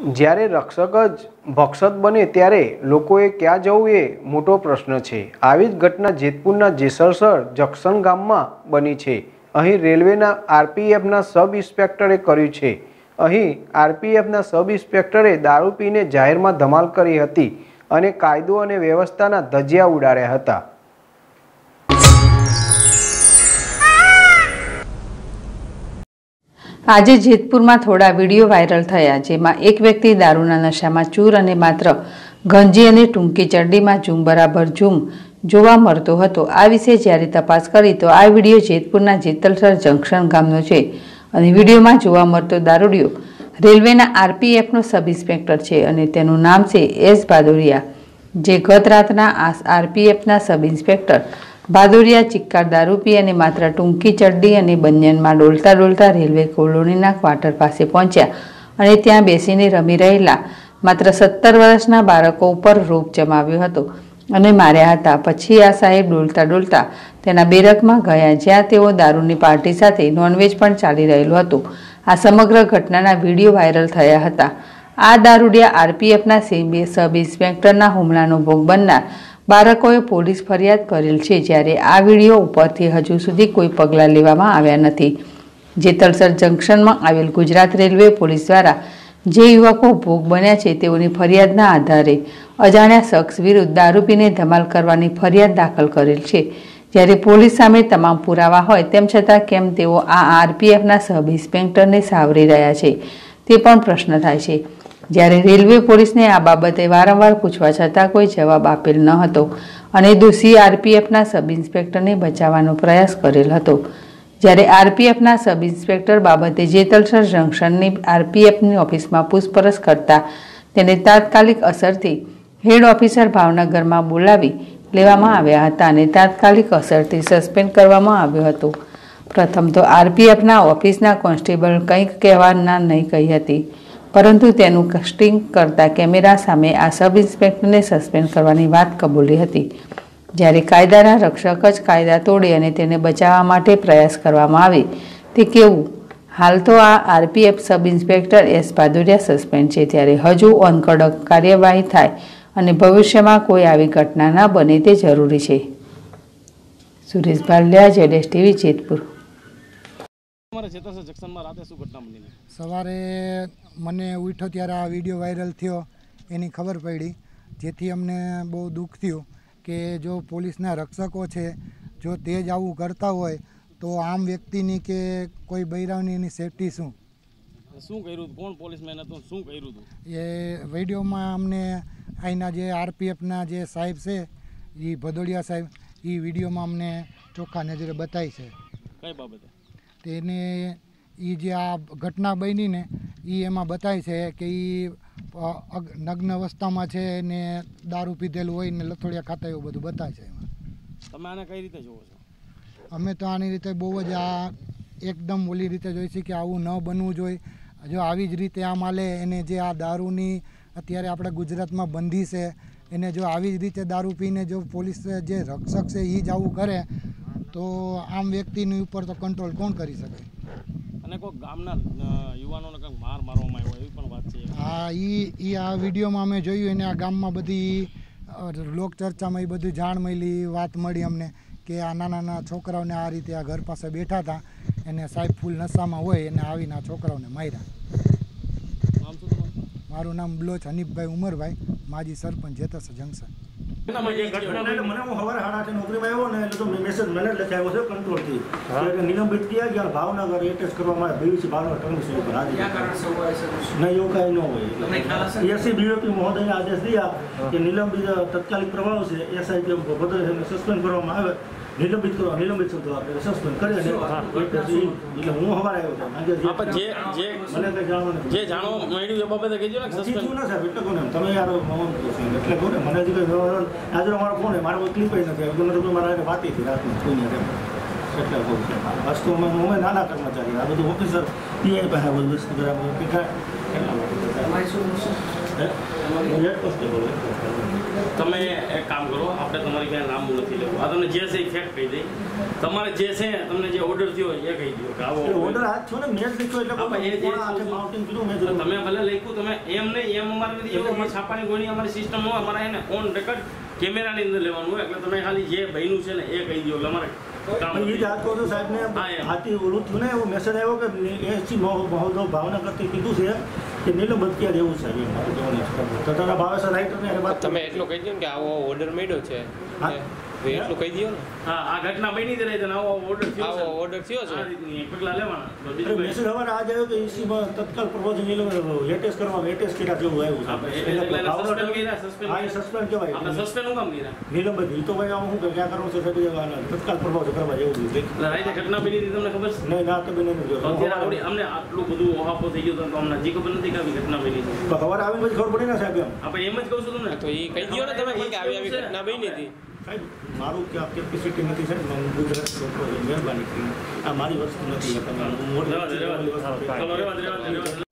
જ્યારે રક્ષક જ ભક્ષક બને ત્યારે લોકોએ ક્યાં જવું એ મોટો પ્રશ્ન છે। આવી જ ઘટના જેતપુરના જેતલસર જંક્શન ગામમાં બની છે। અહીં રેલવેના આરપીએફના સબ ઇન્સ્પેક્ટરે કર્યું છે। અહીં આરપીએફના સબ ઇન્સ્પેક્ટરે દારૂ પીને જાહેરમાં ધમાલ કરી હતી અને કાયદો અને વ્યવસ્થાના ધજિયા ઉડાડ્યા હતા। આજે જેતપુરમાં થોડા વિડીયો વાયરલ થયા, જેમાં એક વ્યક્તિ દારૂના નશામાં ચૂર અને માત્ર ગંજી અને ટૂંકી ચડડીમાં ઝૂમ બરાબર ઝૂમ જોવા મળતો હતો। આ વિશે જ્યારે તપાસ કરી તો આ વિડીયો જેતપુરના જેતલસર જંક્શન ગામનો છે અને વિડીયોમાં જોવા મળતો દારૂડિયો રેલવેના આરપીએફનો સબ ઇન્સ્પેક્ટર છે અને તેનું નામ છે એસ. ભદોડિયા, જે ગત રાતના આરપીએફના સબ ઇન્સ્પેક્ટર ભદોડિયા ચિક્કાર દારૂ પી અને માત્ર ટૂંકી ચડ્ડી અને બનિયનમાં ડોલતા ડોલતા રેલવે કોલોનીના ક્વાર્ટર પાસે પહોંચ્યા અને ત્યાં બેસીને રમી રહેલા માત્ર 17 વર્ષના બાળકો ઉપર રોપ જમાવ્યો હતો અને માર્યા હતા। પછી આ સાહેબ ડોલતા ડોલતા તેના બેરકમાં ગયા, જ્યાં તેઓ દારૂની પાર્ટી સાથે નોનવેજ પણ ચાલી રહેલું હતું। આ સમગ્ર ઘટનાના વિડીયો વાયરલ થયા હતા। આ દારૂડિયા આરપીએફના સબ ઇન્સ્પેક્ટરના હુમલાનો ભોગ બનનાર બાળકોએ પોલીસ ફરિયાદ કરેલ છે, જ્યારે આ વિડીયો ઉપરથી હજુ સુધી કોઈ પગલાં લેવામાં આવ્યા નથી। જેતલસર જંક્શનમાં આવેલ ગુજરાત રેલવે પોલીસ દ્વારા જે યુવકો ભોગ બન્યા છે તેઓની ફરિયાદના આધારે અજાણ્યા શખ્સ વિરુદ્ધ દારૂ પીને ધમાલ કરવાની ફરિયાદ દાખલ કરેલ છે, જ્યારે પોલીસ સામે તમામ પુરાવા હોય તેમ છતાં કેમ તેઓ આ આરપીએફના સબ ઇન્સ્પેક્ટરને સાવરી રહ્યા છે તે પણ પ્રશ્ન થાય છે। જ્યારે રેલવે પોલીસને આ બાબતે વારંવાર પૂછવા છતાં કોઈ જવાબ આપેલ ન હતો અને દોષી આરપીએફના સબ ઇન્સ્પેક્ટરને બચાવવાનો પ્રયાસ કરેલ હતો। જ્યારે આરપીએફના સબ ઇન્સ્પેક્ટર બાબતે જેતલસર જંક્શનની આરપીએફની ઓફિસમાં પૂછપરછ કરતા તેને તાત્કાલિક અસરથી હેડ ઓફિસર ભાવનગરમાં બોલાવી લેવામાં આવ્યા હતા અને તાત્કાલિક અસરથી સસ્પેન્ડ કરવામાં આવ્યો હતો। પ્રથમ તો આરપીએફના ઓફિસના કોન્સ્ટેબલ કંઈક કહેવાના નહીં કહી હતી, પરંતુ તેનું કસ્ટિંગ કરતા કેમેરા સામે આ સબ ઇન્સ્પેક્ટરને સસ્પેન્ડ કરવાની વાત કબૂલી હતી, જ્યારે કાયદાના રક્ષક જ કાયદા તોડી અને તેને બચાવવા માટે પ્રયાસ કરવામાં આવે તે કેવું। હાલ તો આ RPF sub inspector S. Bhadodiya suspend છે, ત્યારે હજુ ઓન કડક કાર્યવાહી થાય અને ભવિષ્યમાં કોઈ આવી ઘટના ન બને તે જરૂરી છે। સુરેશ ભાલિયા, ZSTV જેતપુર। સવારે મને ઉઠ્યો ત્યારે આ વિડીયો વાયરલ થયો એની ખબર પડી, જેથી અમને બહુ દુઃખ થયું કે જો પોલીસના રક્ષકો છે જો તે જ આવું કરતા હોય તો આમ વ્યક્તિની કે કોઈ બૈરાવની એની સેફટી શું શું કર્યું, કોણ પોલીસમેન હતું, શું કર્યું હતું એ વિડીયોમાં અમને અહીંના જે આરપીએફના જે સાહેબ છે એ ભદોડિયા સાહેબ એ વિડીયોમાં અમને ચોખ્ખા નજરે બતાવી છે। કઈ બાબતે તેને એ જે આ ઘટના બની ને એ એમાં બતાય છે કે એ નગ્ન અવસ્થામાં છે ને દારૂ પીધેલું હોય ને લથોડિયા ખાતા એવું બધું બતાય છે એમાં। તમે આને કઈ રીતે જોવો છો? અમે તો આની રીતે બહુ જ આ એકદમ ઓલી રીતે જોઈએ છીએ કે આવું ન બનવું જોઈએ। જો આવી જ રીતે આ માલે એને જે આ દારૂની અત્યારે આપણે ગુજરાતમાં બંધી છે એને જો આવી જ રીતે દારૂ પીને જો પોલીસ જે રક્ષક છે એ જ આવું કરે તો આમ વ્યક્તિની ઉપર તો કંટ્રોલ કોણ કરી શકે? અને કોઈ ગામના યુવાનોને કંઈક માર મારવામાં આવ્યો એવી પણ વાત છે। હા, એ આ વિડીયોમાં અમે જોયું એને આ ગામમાં બધી લોકચર્ચામાં એ બધું જાણ મળી, વાત મળી અમને કે આ નાના નાના છોકરાઓને આ રીતે આ ઘર પાસે બેઠા હતા એને સાહેબ ફૂલ નશામાં હોય એને આવીને આ છોકરાઓને માર્યા। મારું નામ બ્લોચ હનીફભાઈ ઉમરભાઈ, માજી સરપંચ જેતલસર જંક્શન। મને હું હવારે હાડા છે નોકરીમાં આવ્યો ને એટલે તો મેસેજ મને લખાયો છે કંટ્રોલથી કે નિલંબિત કર્યા ગયા ભાવનગર એટેચ કરવામાં આવ્યું છે। ભાવનગર ટર્મિનસ ઉપર હાજર નહીં એવું કાંઈ ન હોય। એસી બીઓપી મહોદયને આદેશ દીધા કે નિલંબિત તત્કાલિક પ્રભાવ છે એસઆઈપીએમ ભદ્રને સસ્પેન્ડ કરવામાં આવે, નિલંબિત કરવા નિલંબિત શબ્દો આપણે સસ્પેન્ડ કરી અને એટલે હું હવારે આવ્યો હતો જે મને કંઈ જાણવાનું જે જાણવા મળ્યું એ બાબતે કહેજો ને સસ્પેન્ડ ના સાહેબ એટલે કોને તમે યાર એટલે કહો ને મને હજી કંઈ વ્યવહાર આજનો મારો ફોન એ મારો કોઈ ક્લિપ જ નથી આવ્યો મને મારા વાત હતી રાતની કોઈને એટલે કહું છું વાસ્તવમાં હું નાના કર્મચારી આ બધું ઓફિસર પીઆઈ પાસે બધું વસ્તુ બરાબર કેટલા તમે એક કામ કરો, આપણે તમારી પાસે નામ નથી લેવું. આ તમને જે છે ફેક્ટ કહી દે, તમારે જે છે તમને જે ઓર્ડર થયો એ કહી દો કે આવો ઓર્ડર આ છો ને મેં લખ્યો એટલે કોણ આખે માઉન્ટિંગ કીધું મેં. તમે ભલે લખ્યું, તમે એમ ને એમ અમારી બધી એવું અમાર છાપાની ગોણી અમારી સિસ્ટમ હોય, અમારે એને ઓન રેકર્ડ કેમેરા ની અંદર લેવાનું હોય. એટલે તમે ખાલી જે ભઈનું છે ને એ કહી દો એટલે અમારે ये जात को तो साहब ने हाथी उरुत ने वो मैसेज आयो के एसी बहुत भावना करते कीधु से के नीलो बंद किया देऊ साहब तो तारा भाव से राइट ने बात તમે એટલું કહી દયો કે આવો ઓર્ડર મળ્યો છે એ એટલું કહી દયો ને. હા આ ઘટના બની જ રહી છે ને આવો ઓર્ડર થયો છે, આવો ઓર્ડર થયો છે. આ રીતની એકલા લેવાના બીજો મેસેજ હવાર આ જાયો કે એસી માં તત્કાલ પ્રપોઝ નીલો લેટેસ્ટ કરવા લેટેસ્ટ કેટા જેવું આવ્યું છે. એટલે સસ્પેન્ડ કર્યા, સસ્પેન્ડ આ સસ્પેન્ડ કેવાય આપણે સસ્પેન્ડ હું કામ કર્યા નીલો બધી તો ભાઈ હું શું કર્યા કરું છું સબ જવાના તત્કાલ પ્રપોઝ हमारी वस्तु